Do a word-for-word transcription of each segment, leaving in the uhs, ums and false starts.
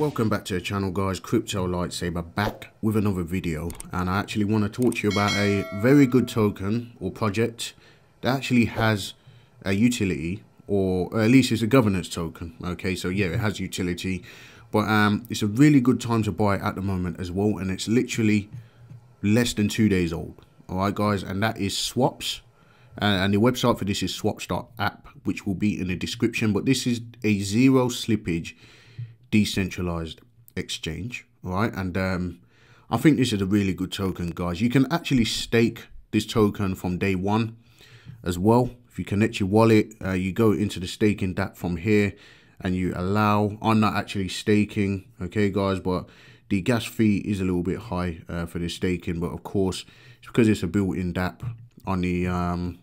Welcome back to the channel, guys. Crypto Lightsaber back with another video, and I actually want to talk to you about a very good token or project that actually has a utility, or at least it's a governance token. Okay, so yeah, it has utility, but um it's a really good time to buy it at the moment as well, and it's literally less than two days old. All right, guys, and that is SWAPZ, and the website for this is swapz dot app, which will be in the description. But this is a zero slippage decentralized exchange, all right? And um, I think this is a really good token, guys. You can actually stake this token from day one as well. If you connect your wallet, uh, you go into the staking dApp from here and you allow. I'm not actually staking, okay, guys, but the gas fee is a little bit high uh, for this staking. But of course, it's because it's a built-in dApp on the um,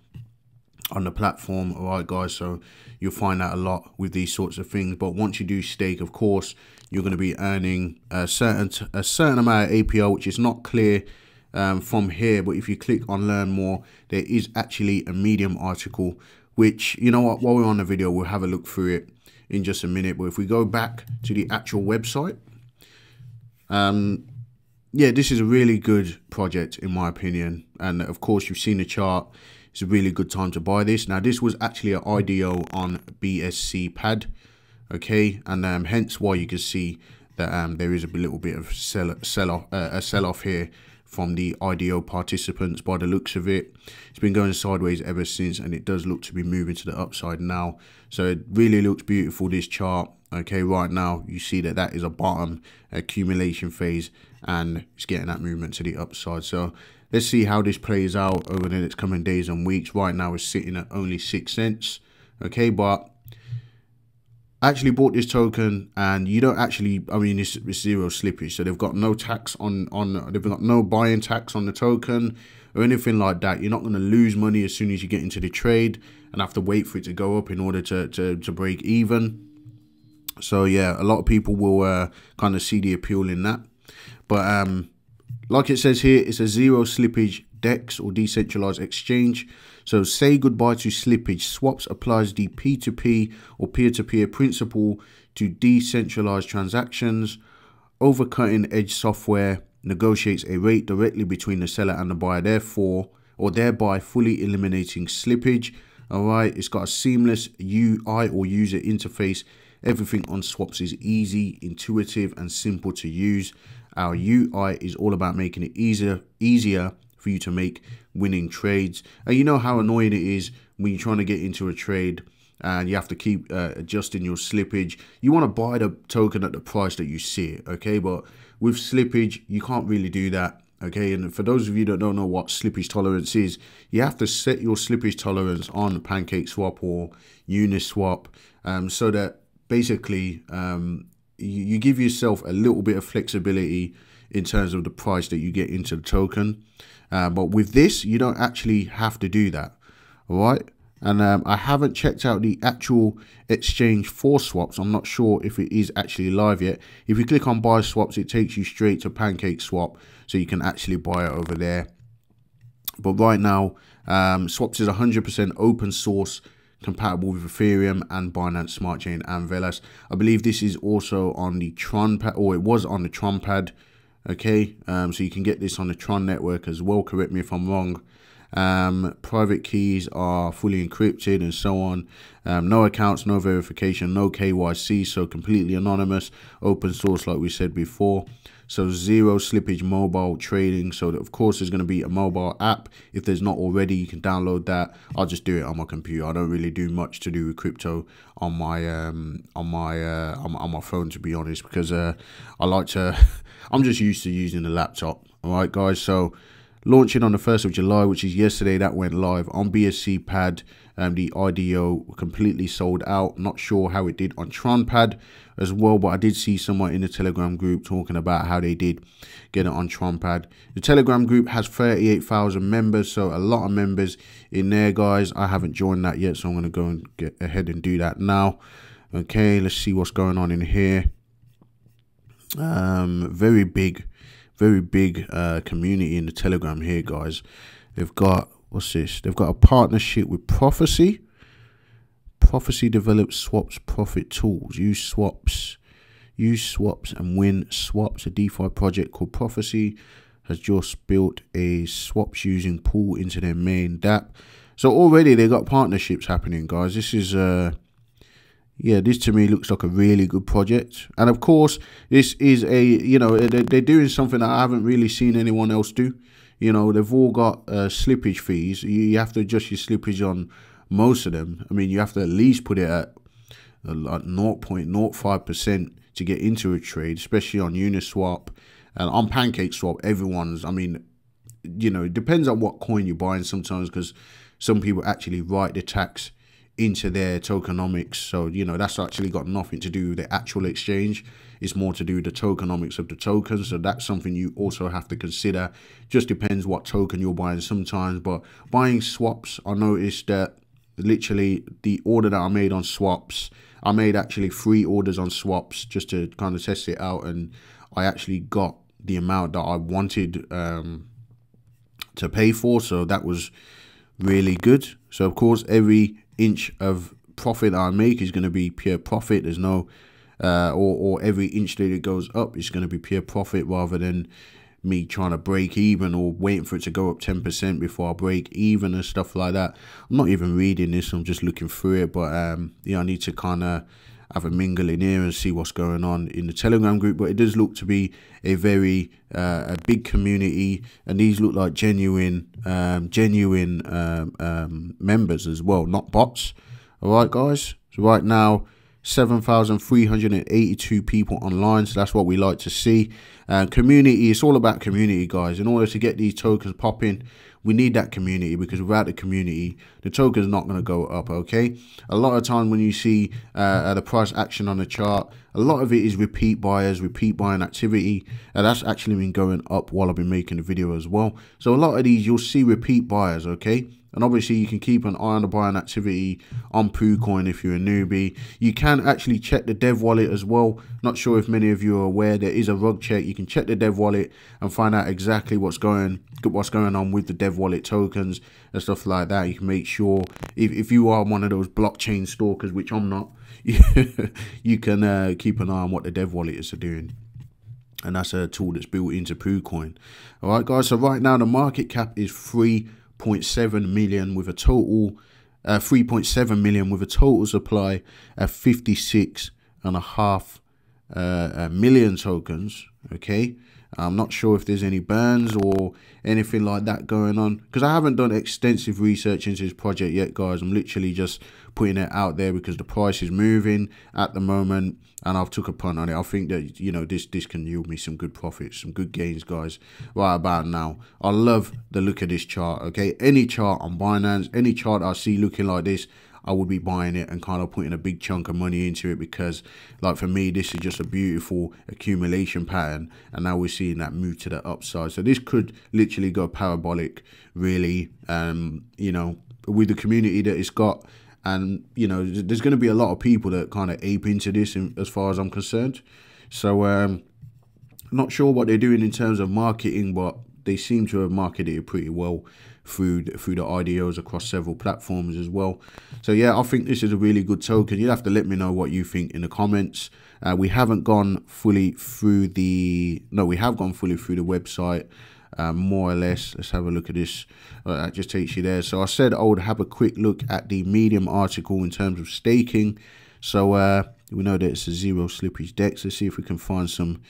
on the platform, all right, guys. So you'll find that a lot with these sorts of things. But once you do stake, of course, you're going to be earning a certain a certain amount of A P R, which is not clear um, from here. But if you click on learn more, there is actually a Medium article, which, you know what, while we're on the video, we'll have a look through it in just a minute. But if we go back to the actual website, um, yeah, this is a really good project in my opinion. And of course, you've seen the chart. It's a really good time to buy this. Now, this was actually an I D O on BSCPad, okay, and um, hence why you can see that um, there is a little bit of sell sell off uh, a sell off here from the I D O participants by the looks of it. It's been going sideways ever since, and it does look to be moving to the upside now. So it really looks beautiful, this chart. Okay, right now you see that that is a bottom accumulation phase, and it's getting that movement to the upside. So let's see how this plays out over the next coming days and weeks. Right now it's sitting at only six cents, okay, but I actually bought this token, and you don't actually, I mean, it's, it's zero slippage, so they've got no tax on, on they've got no buy-in tax on the token or anything like that. You're not going to lose money as soon as you get into the trade and have to wait for it to go up in order to, to, to break even. So yeah, a lot of people will uh, kind of see the appeal in that. But um, like it says here, it's a zero slippage DEX or decentralized exchange. So say goodbye to slippage. SWAPZ applies the P two P or peer-to-peer principle to decentralized transactions. Over cutting-edge software negotiates a rate directly between the seller and the buyer, therefore, or thereby fully eliminating slippage. All right, it's got a seamless U I or user interface. Everything on SWAPZ is easy, intuitive, and simple to use. Our U I is all about making it easier easier for you to make winning trades. And you know how annoying it is when you're trying to get into a trade and you have to keep uh, adjusting your slippage. You want to buy the token at the price that you see it, okay? But with slippage, you can't really do that, okay? And for those of you that don't know what slippage tolerance is, you have to set your slippage tolerance on PancakeSwap or Uniswap um, so that basically um, you, you give yourself a little bit of flexibility in terms of the price that you get into the token. Uh, but with this, you don't actually have to do that, all right? And um, I haven't checked out the actual exchange for SWAPZ. I'm not sure if it is actually live yet. If you click on buy SWAPZ, it takes you straight to PancakeSwap, so you can actually buy it over there. But right now, um, SWAPZ is one hundred percent open source, compatible with Ethereum and Binance Smart Chain and Velas. I believe this is also on the TronPad, or it was on the TronPad, okay? Um, so you can get this on the Tron network as well, correct me if I'm wrong. Um, private keys are fully encrypted and so on. Um, no accounts, no verification, no K Y C, so completely anonymous, open source like we said before. So zero slippage mobile trading. So that, of course, there's going to be a mobile app. If there's not already, you can download that. I'll just do it on my computer. I don't really do much to do with crypto on my um on my uh on, on my phone, to be honest, because uh I like to. I'm just used to using the laptop. All right, guys. So launching on the first of July, which is yesterday, that went live on BSCPad. Um, the I D O completely sold out. Not sure how it did on TronPad as well, but I did see someone in the Telegram group talking about how they did get it on TronPad. The Telegram group has thirty-eight thousand members, so a lot of members in there, guys. I haven't joined that yet, so I'm going to go and get ahead and do that now. Okay, let's see what's going on in here. Um, very big. Very big uh, community in the Telegram here, guys. They've got, what's this? They've got a partnership with Prophecy. Prophecy develops SWAPZ profit tools. Use SWAPZ. Use SWAPZ and win. SWAPZ, a DeFi project called Prophecy, has just built a SWAPZ using pool into their main dApp. So already they got partnerships happening, guys. This is, uh, yeah, this to me looks like a really good project. And of course, this is a, you know, they're doing something that I haven't really seen anyone else do. You know, they've all got uh, slippage fees. You have to adjust your slippage on most of them. I mean, you have to at least put it at uh, like zero point zero five percent to get into a trade, especially on Uniswap. And on PancakeSwap, everyone's, I mean, you know, it depends on what coin you're buying sometimes, because some people actually write the tax into their tokenomics. So, you know, that's actually got nothing to do with the actual exchange. It's more to do with the tokenomics of the token. So that's something you also have to consider. Just depends what token you're buying sometimes. But buying swaps, I noticed that literally the order that I made on swaps, I made actually three orders on swaps just to kind of test it out. And I actually got the amount that I wanted um, to pay for, so that was really good. So of course, every inch of profit I make is going to be pure profit. There's no, uh, or or every inch that it goes up is going to be pure profit, rather than me trying to break even or waiting for it to go up ten percent before I break even and stuff like that. I'm not even reading this; I'm just looking through it. But um, yeah, I need to kind of have a mingle in here and see what's going on in the Telegram group. But it does look to be a very uh, a big community, and these look like genuine um, genuine um, um, members as well, not bots. All right, guys, so right now seven thousand three hundred eighty-two people online, so that's what we like to see. Uh, community, it's all about community, guys. In order to get these tokens popping, we need that community, because without the community, the token's not going to go up, okay? A lot of time when you see uh, the price action on the chart, a lot of it is repeat buyers, repeat buying activity, and that's actually been going up while I've been making the video as well. So a lot of these, you'll see repeat buyers, okay? And obviously, you can keep an eye on the buying activity on PooCoin if you're a newbie. You can actually check the dev wallet as well. Not sure if many of you are aware, there is a rug check. You can check the dev wallet and find out exactly what's going what's going on with the dev wallet tokens and stuff like that. You can make sure, if, if you are one of those blockchain stalkers, which I'm not, you can uh, keep an eye on what the dev wallets are doing. And that's a tool that's built into PooCoin. All right, guys, so right now the market cap is three point seven million with a total uh, three point seven million with a total supply of fifty-six and a half uh, million tokens, okay? I'm not sure if there's any burns or anything like that going on, because I haven't done extensive research into this project yet, guys. I'm literally just putting it out there because the price is moving at the moment, and I've took a punt on it. I think that, you know, this this can yield me some good profits, some good gains, guys, right about now. I love the look of this chart, okay? Any chart on Binance, any chart I see looking like this, I would be buying it and kind of putting a big chunk of money into it, because, like, for me, this is just a beautiful accumulation pattern, and now we're seeing that move to the upside. So this could literally go parabolic, really, um, you know, with the community that it's got. And, you know, there's going to be a lot of people that kind of ape into this, in, as far as I'm concerned. So um, not sure what they're doing in terms of marketing, but they seem to have marketed it pretty well through through the I D Os across several platforms as well. So yeah, I think this is a really good token. You'll have to let me know what you think in the comments. Uh, we haven't gone fully through the no, we have gone fully through the website, uh, more or less. Let's have a look at this. Uh, that just takes you there. So I said I would have a quick look at the Medium article in terms of staking. So uh, we know that it's a zero slippage DEX. Let's see if we can find some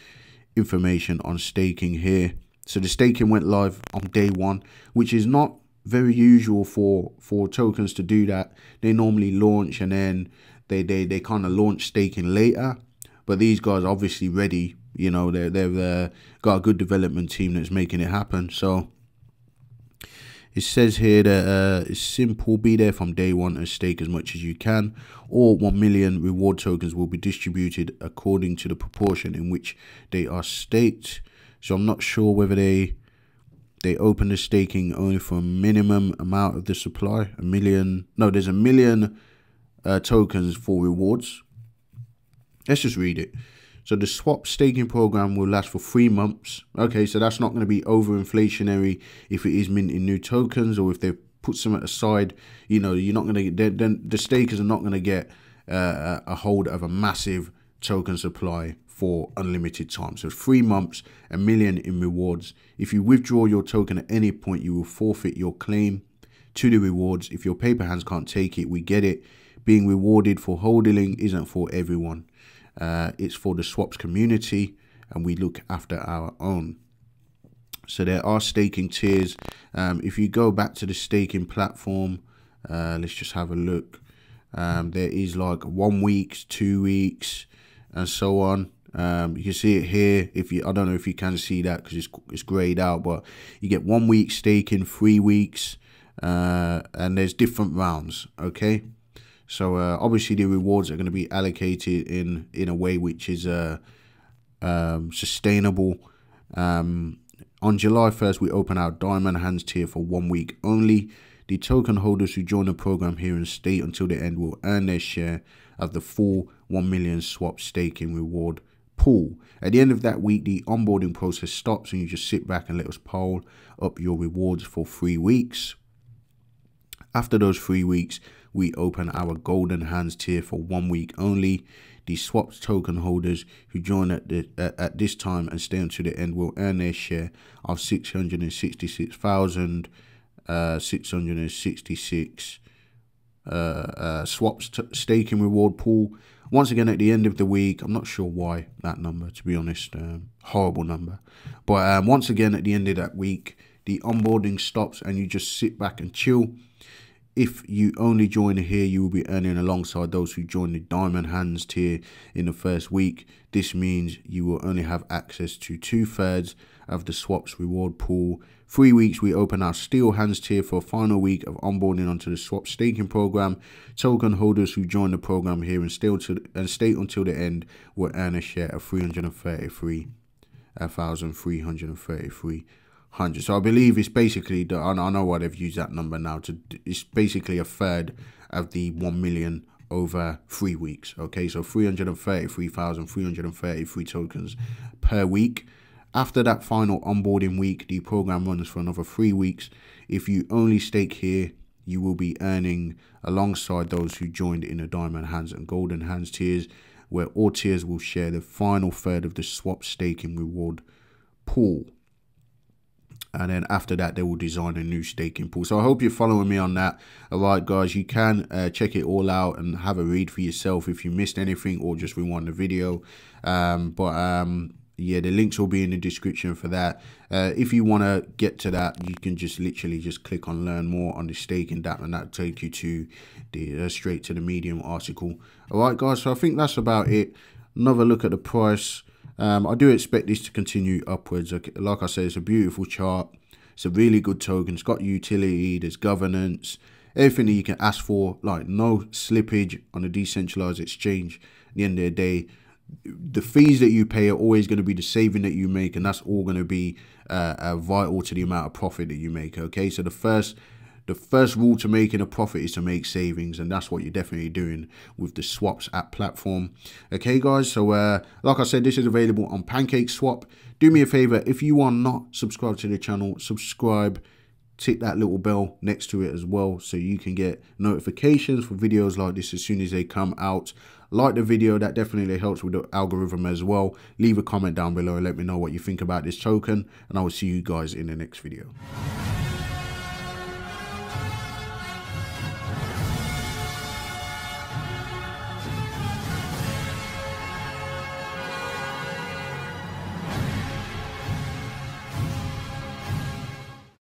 information on staking here. So the staking went live on day one, which is not very usual for for tokens to do that. They normally launch and then they they they kind of launch staking later. But these guys are obviously ready. You know, they they've uh, got a good development team that's making it happen. So it says here that uh, it's simple. Be there from day one and stake as much as you can. Or one million reward tokens will be distributed according to the proportion in which they are staked. So I'm not sure whether they they open the staking only for a minimum amount of the supply. A million. No, there's a million uh, tokens for rewards. Let's just read it. So the swap staking program will last for three months. Okay, so that's not going to be overinflationary if it is minting new tokens, or if they've put some aside. You know, you're not going to get. Then the stakers are not going to get uh, a hold of a massive token supply for unlimited time. So three months, a million in rewards. If you withdraw your token at any point, you will forfeit your claim to the rewards. If your paper hands can't take it, we get it. Being rewarded for hodling isn't for everyone. Uh, it's for the swaps community, and we look after our own. So there are staking tiers. Um, if you go back to the staking platform, uh, let's just have a look. Um, there is like one week, two weeks, and so on. Um, you can see it here. If you, I don't know if you can see that because it's it's grayed out, but you get one week staking, three weeks, uh, and there's different rounds. Okay, so uh, obviously the rewards are going to be allocated in in a way which is uh, um, sustainable. Um, on July first, we open our Diamond Hands tier for one week only. The token holders who join the program here and stay until the end will earn their share of the full one million swap staking reward pool. At the end of that week, the onboarding process stops and you just sit back and let us pile up your rewards for three weeks. After those three weeks, we open our Golden Hands tier for one week only. The swaps token holders who join at, the, at, at this time and stay until the end will earn their share of six hundred sixty-six thousand Uh, six hundred sixty-six uh, uh, swaps staking reward pool. Once again, at the end of the week, I'm not sure why that number, to be honest, um, horrible number. But um, once again, at the end of that week, the onboarding stops and you just sit back and chill. If you only join here, you will be earning alongside those who join the Diamond Hands tier in the first week. This means you will only have access to two thirds of the swaps reward pool. Three weeks, we open our Steel Hands tier for a final week of onboarding onto the swap staking program. Token holders who join the program here and stay until, and stay until the end will earn a share of three hundred thirty-three thousand three hundred thirty-three. So I believe it's basically, the, I know why they've used that number now, to, it's basically a third of the one million over three weeks. Okay, so three hundred thirty-three thousand three hundred thirty-three tokens per week. After that final onboarding week, the program runs for another three weeks. If you only stake here, you will be earning alongside those who joined in the Diamond Hands and Golden Hands tiers, where all tiers will share the final third of the swap staking reward pool. And then after that, they will design a new staking pool. So I hope you're following me on that. All right, guys, you can uh, check it all out and have a read for yourself if you missed anything, or just rewind the video. Um, but um, yeah, the links will be in the description for that. Uh, if you want to get to that, you can just literally just click on learn more on the staking dApp, and that'll take you to the uh, straight to the Medium article. All right, guys, so I think that's about it. Another look at the price. Um, I do expect this to continue upwards. Like I said, it's a beautiful chart. It's a really good token. It's got utility. There's governance. Everything that you can ask for. Like no slippage on a decentralized exchange. At the end of the day, the fees that you pay are always going to be the saving that you make. And that's all going to be uh, uh, vital to the amount of profit that you make. Okay, so the first... The first rule to making a profit is to make savings, and that's what you're definitely doing with the SWAPZ app platform. Okay, guys, so uh, like I said, this is available on PancakeSwap. Do me a favor, if you are not subscribed to the channel, subscribe, tick that little bell next to it as well, so you can get notifications for videos like this as soon as they come out. Like the video, that definitely helps with the algorithm as well. Leave a comment down below and let me know what you think about this token, and I will see you guys in the next video.